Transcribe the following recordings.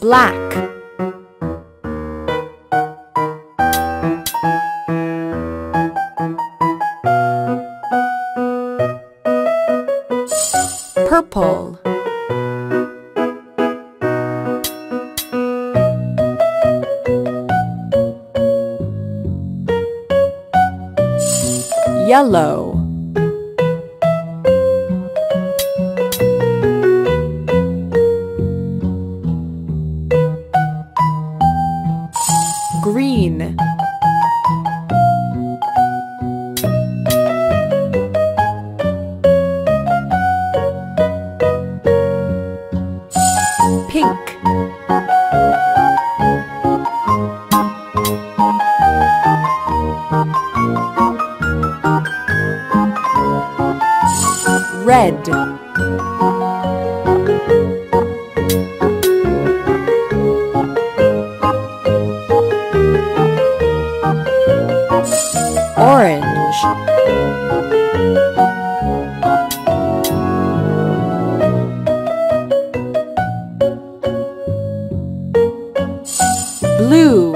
Black. Purple. Yellow. Green. Pink. Red. Orange. Blue.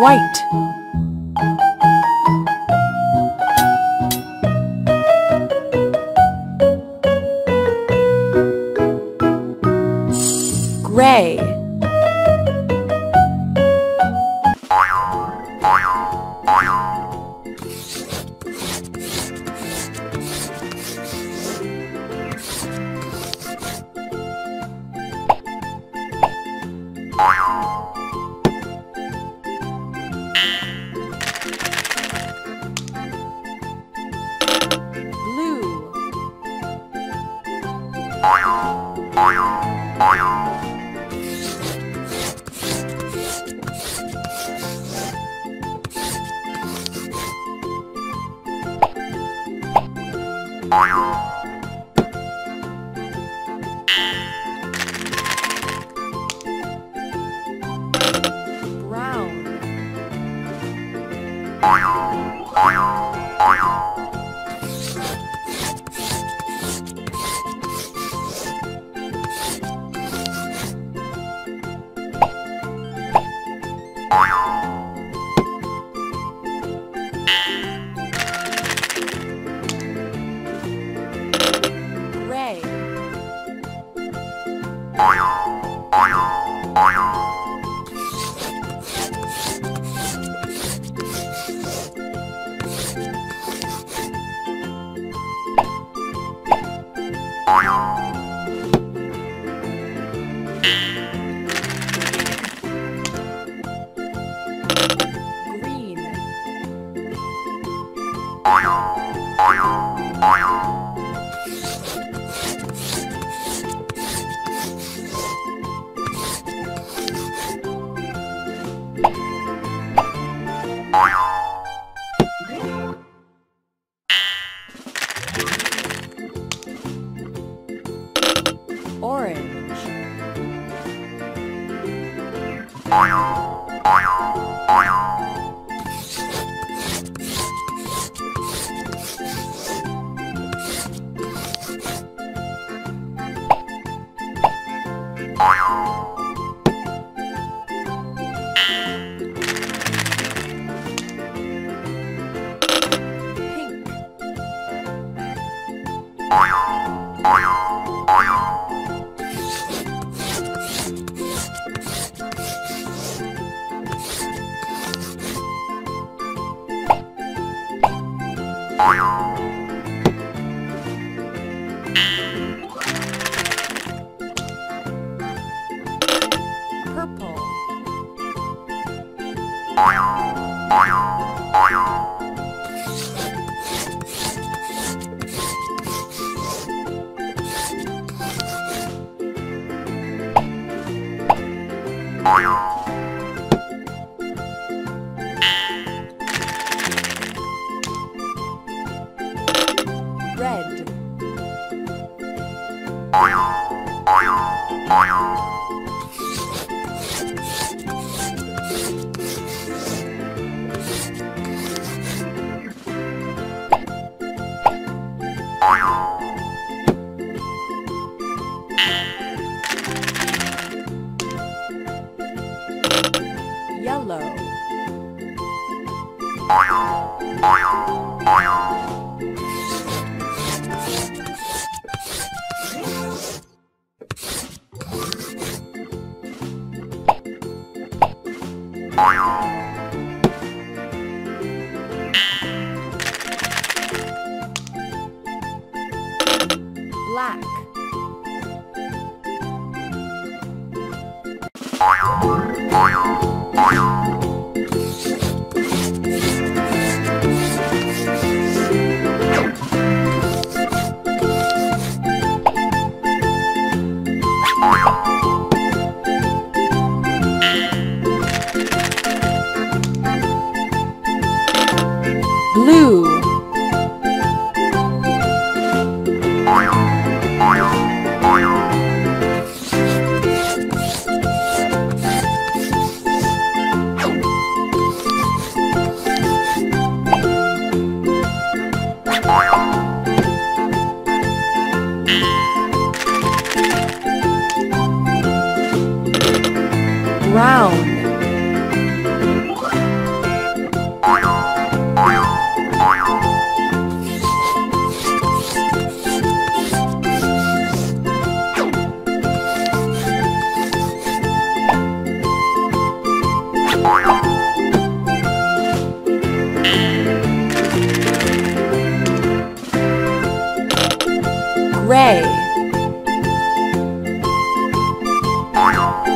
White. Gray. Orange. Red. Yellow. Black. Blue. Brown. Gray. Orange.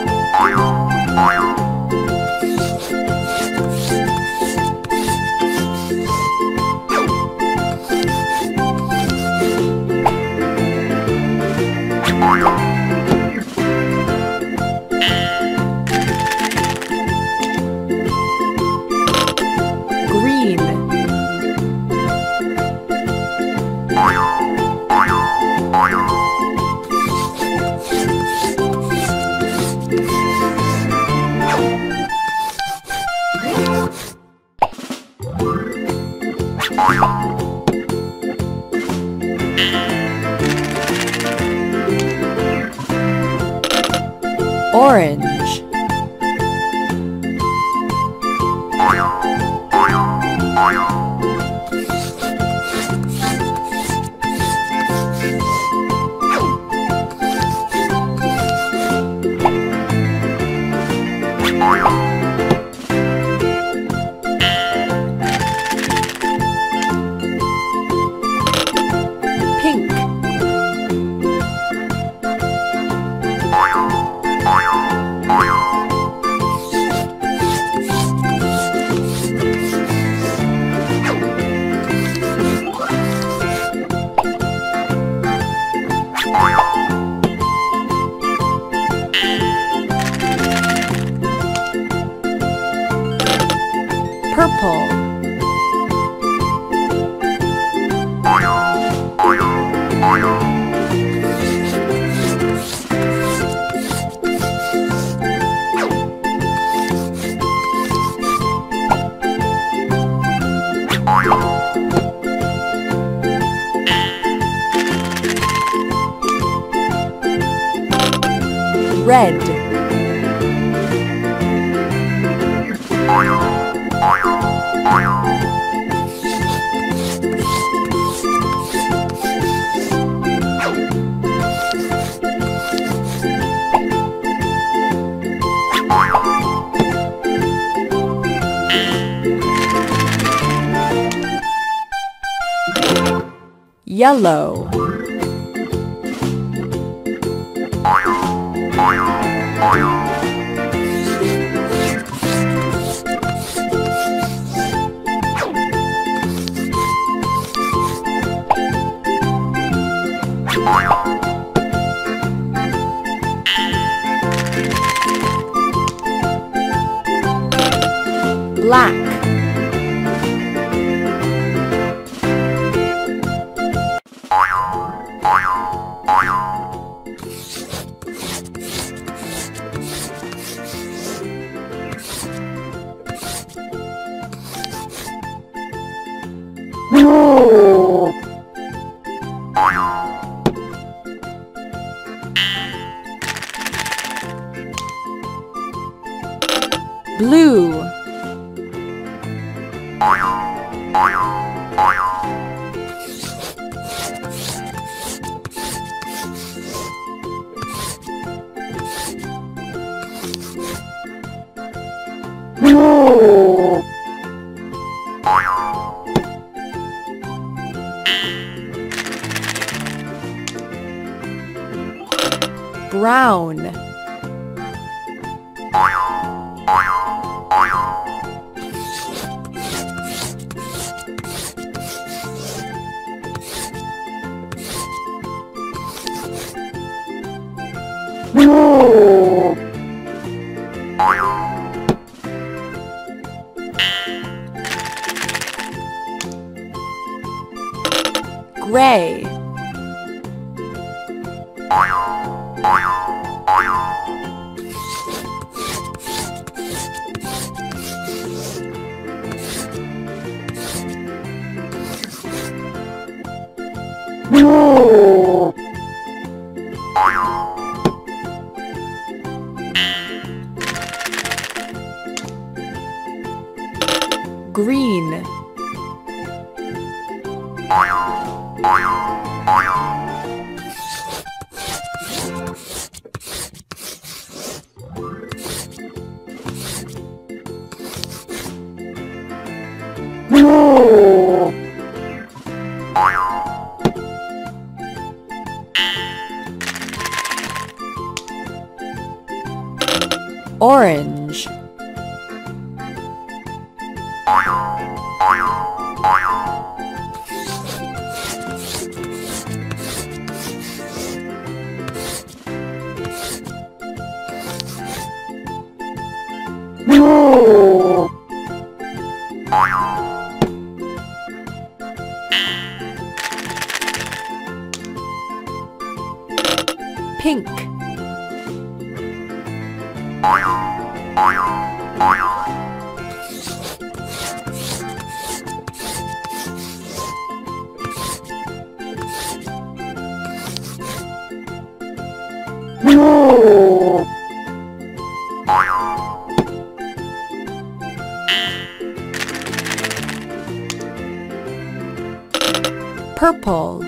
Purple. Red. Yellow. Black. blue, brown, gray, green, orange, pink, purple,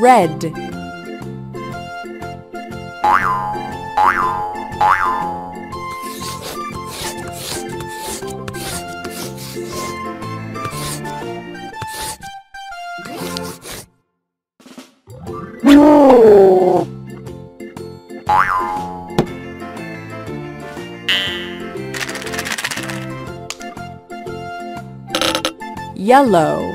red, yellow,